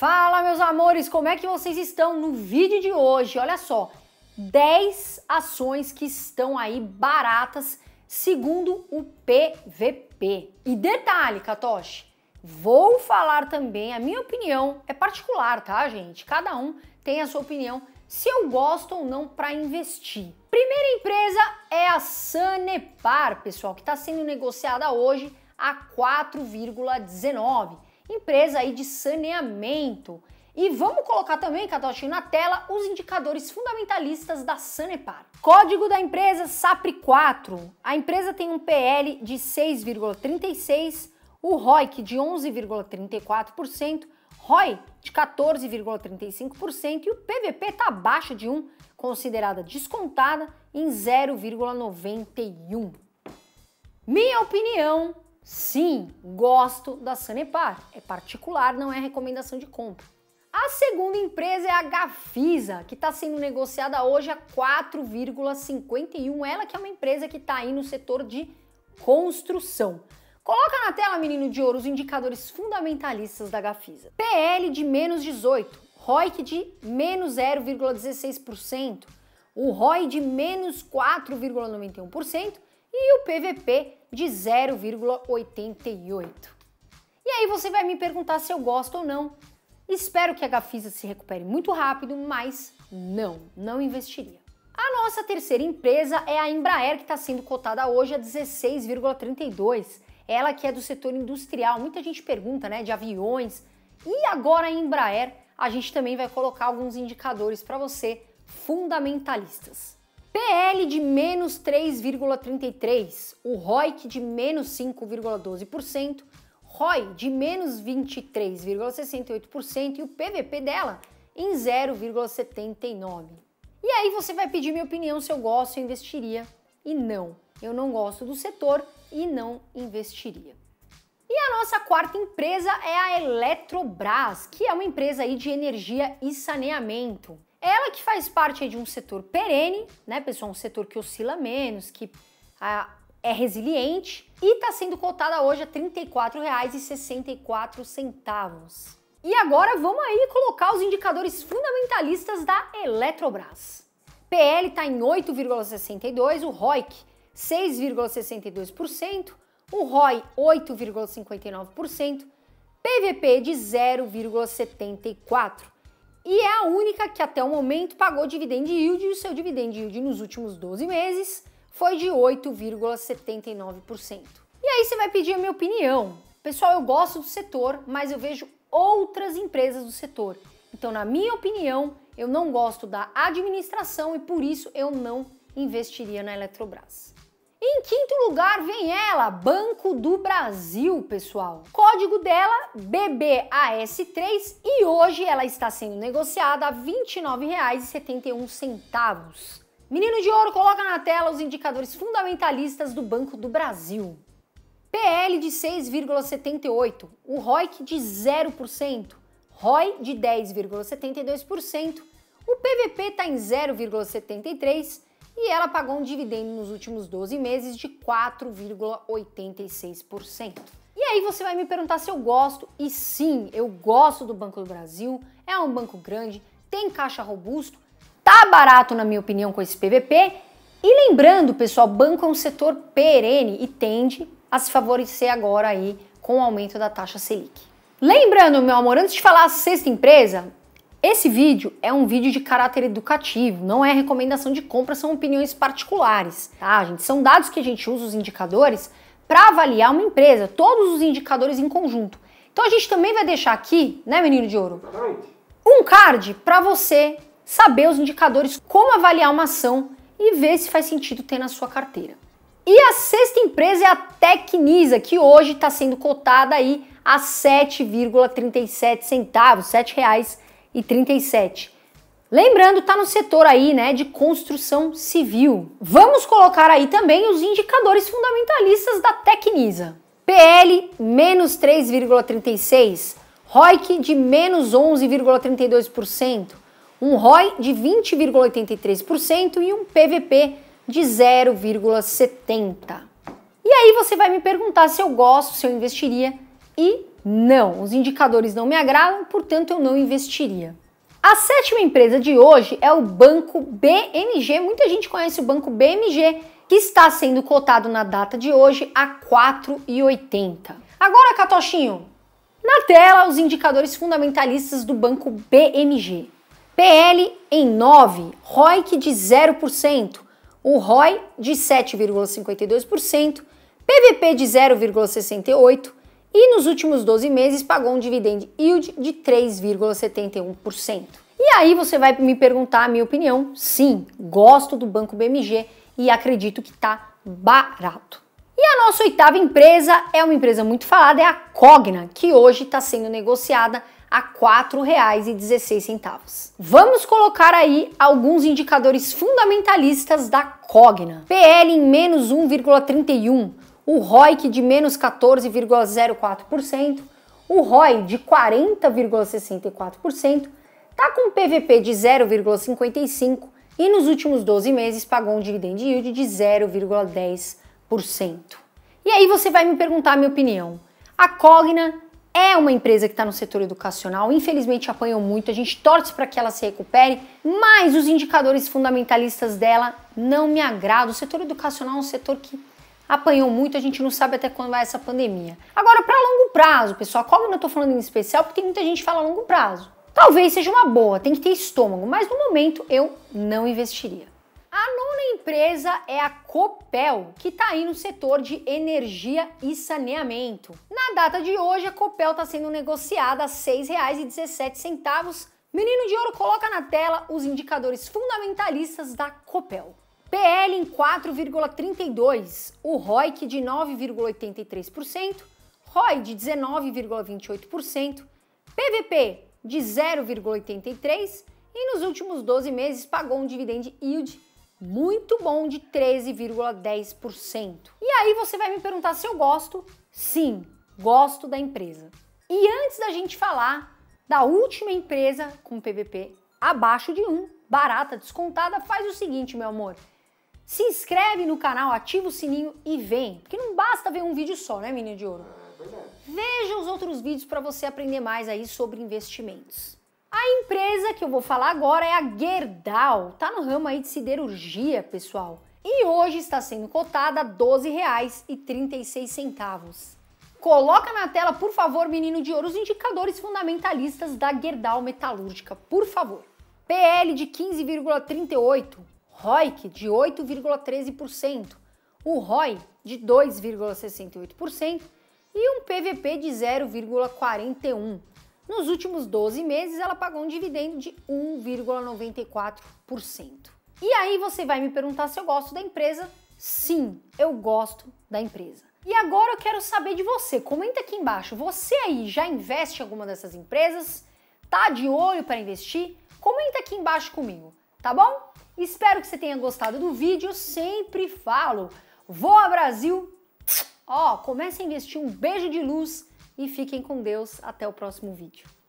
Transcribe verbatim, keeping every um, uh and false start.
Fala, meus amores, como é que vocês estão? No vídeo de hoje, olha só, dez ações que estão aí baratas segundo o P V P. E detalhe, Katoshi, vou falar também, a minha opinião é particular, tá, gente? Cada um tem a sua opinião, se eu gosto ou não para investir. Primeira empresa é a Sanepar, pessoal, que está sendo negociada hoje a quatro vírgula dezenove, empresa aí de saneamento. E vamos colocar também, Catochinho, na tela os indicadores fundamentalistas da Sanepar. Código da empresa S A P R quatro. A empresa tem um P L de seis vírgula trinta e seis, o R O I C de onze vírgula trinta e quatro por cento, R O I de quatorze vírgula trinta e cinco por cento e o P V P está abaixo de um, considerada descontada em zero vírgula noventa e um. Minha opinião, sim, gosto da Sanepar. É particular, não é recomendação de compra. A segunda empresa é a Gafisa, que está sendo negociada hoje a quatro vírgula cinquenta e um. Ela que é uma empresa que está aí no setor de construção. Coloca na tela, menino de ouro, os indicadores fundamentalistas da Gafisa. P L de menos dezoito, R O I C de menos zero vírgula dezesseis por cento, o R O I de menos quatro vírgula noventa e um por cento e o P V P de zero vírgula oitenta e oito. E aí você vai me perguntar se eu gosto ou não. Espero que a Gafisa se recupere muito rápido, mas não, não investiria. A nossa terceira empresa é a Embraer, que está sendo cotada hoje a dezesseis vírgula trinta e dois. Ela que é do setor industrial, muita gente pergunta, né, de aviões. E agora a Embraer, a gente também vai colocar alguns indicadores para você, fundamentalistas. P L de menos três vírgula trinta e três, o R O I C de menos cinco vírgula doze por cento, R O I de menos vinte e três vírgula sessenta e oito por cento e o P V P dela em zero vírgula setenta e nove. E aí você vai pedir minha opinião se eu gosto ou investiria. E não, eu não gosto do setor e não investiria. E a nossa quarta empresa é a Eletrobras, que é uma empresa aí de energia e saneamento. Ela que faz parte de um setor perene, né, pessoal? Um setor que oscila menos, que ah, é resiliente e está sendo cotada hoje a trinta e quatro reais e sessenta e quatro centavos. E agora vamos aí colocar os indicadores fundamentalistas da Eletrobras. P L está em oito vírgula sessenta e dois, o R O I C seis vírgula sessenta e dois por cento, o R O I oito vírgula cinquenta e nove por cento, P V P de zero vírgula setenta e quatro por cento. E é a única que até o momento pagou dividend yield, e o seu dividend yield nos últimos doze meses foi de oito vírgula setenta e nove por cento. E aí você vai pedir a minha opinião. Pessoal, eu gosto do setor, mas eu vejo outras empresas do setor. Então, na minha opinião, eu não gosto da administração e por isso eu não investiria na Eletrobras. Em quinto lugar vem ela, Banco do Brasil, pessoal. Código dela, B B A S três, e hoje ela está sendo negociada a vinte e nove reais e setenta e um centavos. Menino de ouro, coloca na tela os indicadores fundamentalistas do Banco do Brasil. P L de seis vírgula setenta e oito, o R O I C de zero por cento, R O I de dez vírgula setenta e dois por cento, o P V P está em zero vírgula setenta e três por cento, e ela pagou um dividendo nos últimos doze meses de quatro vírgula oitenta e seis por cento. E aí você vai me perguntar se eu gosto, e sim, eu gosto do Banco do Brasil, é um banco grande, tem caixa robusto, tá barato na minha opinião com esse P V P, e lembrando, pessoal, banco é um setor perene e tende a se favorecer agora aí com o aumento da taxa Selic. Lembrando, meu amor, antes de falar a sexta empresa, esse vídeo é um vídeo de caráter educativo, não é recomendação de compra, são opiniões particulares, tá, gente? São dados que a gente usa, os indicadores, para avaliar uma empresa, todos os indicadores em conjunto. Então a gente também vai deixar aqui, né, menino de ouro, um card para você saber os indicadores, como avaliar uma ação e ver se faz sentido ter na sua carteira. E a sexta empresa é a Tecnisa, que hoje está sendo cotada aí a sete vírgula trinta e sete centavos, sete reais e trinta e sete. Lembrando, tá no setor aí, né, de construção civil. Vamos colocar aí também os indicadores fundamentalistas da Tecnisa. P L menos três vírgula trinta e seis, R O I C de menos onze vírgula trinta e dois por cento, um R O I de vinte vírgula oitenta e três por cento e um P V P de zero vírgula setenta por cento. E aí você vai me perguntar se eu gosto, se eu investiria, e Não, os indicadores não me agradam, portanto eu não investiria. A sétima empresa de hoje é o Banco B M G. Muita gente conhece o Banco B M G, que está sendo cotado na data de hoje a quatro reais e oitenta centavos. Agora, Catochinho, na tela os indicadores fundamentalistas do Banco B M G. P L em nove, R O I C de zero por cento, o R O I de sete vírgula cinquenta e dois por cento, P V P de zero vírgula sessenta e oito por cento, e nos últimos doze meses pagou um dividend yield de três vírgula setenta e um por cento. E aí você vai me perguntar a minha opinião. Sim, gosto do Banco B M G e acredito que tá barato. E a nossa oitava empresa é uma empresa muito falada, é a Cogna, que hoje está sendo negociada a quatro reais e dezesseis centavos. Vamos colocar aí alguns indicadores fundamentalistas da Cogna. P L em menos um vírgula trinta e um por cento. O R O I C de menos quatorze vírgula zero quatro por cento, o R O I de quarenta vírgula sessenta e quatro por cento, está com P V P de zero vírgula cinquenta e cinco por cento e nos últimos doze meses pagou um dividend yield de zero vírgula dez por cento. E aí você vai me perguntar a minha opinião. A Cogna é uma empresa que está no setor educacional, infelizmente apanhou muito, a gente torce para que ela se recupere, mas os indicadores fundamentalistas dela não me agradam. O setor educacional é um setor que apanhou muito, a gente não sabe até quando vai essa pandemia. Agora, para longo prazo, pessoal, como eu não tô falando em especial, porque tem muita gente que fala longo prazo. Talvez seja uma boa, tem que ter estômago, mas no momento eu não investiria. A nona empresa é a Copel, que tá aí no setor de energia e saneamento. Na data de hoje, a Copel tá sendo negociada a seis reais e dezessete centavos. Menino de Ouro, coloca na tela os indicadores fundamentalistas da Copel. P L em quatro vírgula trinta e dois por cento, o R O I C de nove vírgula oitenta e três por cento, R O I de dezenove vírgula vinte e oito por cento, P V P de zero vírgula oitenta e três por cento e nos últimos doze meses pagou um dividend yield muito bom de treze vírgula dez por cento. E aí você vai me perguntar se eu gosto? Sim, gosto da empresa. E antes da gente falar da última empresa com P V P abaixo de um, barata, descontada, faz o seguinte, meu amor. Se inscreve no canal, ativa o sininho e vem. Porque não basta ver um vídeo só, né, menino de ouro? Veja os outros vídeos para você aprender mais aí sobre investimentos. A empresa que eu vou falar agora é a Gerdau. Tá no ramo aí de siderurgia, pessoal. E hoje está sendo cotada a doze reais e trinta e seis centavos. Coloca na tela, por favor, menino de ouro, os indicadores fundamentalistas da Gerdau Metalúrgica, por favor. P L de quinze vírgula trinta e oito por cento, R O I C de oito vírgula treze por cento, o R O I de dois vírgula sessenta e oito por cento e um P V P de zero vírgula quarenta e um por cento. Nos últimos doze meses ela pagou um dividendo de um vírgula noventa e quatro por cento. E aí você vai me perguntar se eu gosto da empresa? Sim, eu gosto da empresa. E agora eu quero saber de você, comenta aqui embaixo, você aí já investe em alguma dessas empresas? Tá de olho para investir? Comenta aqui embaixo comigo, tá bom? Espero que você tenha gostado do vídeo. Eu sempre falo, voa Brasil! Ó, comece a investir, um beijo de luz e fiquem com Deus. Até o próximo vídeo.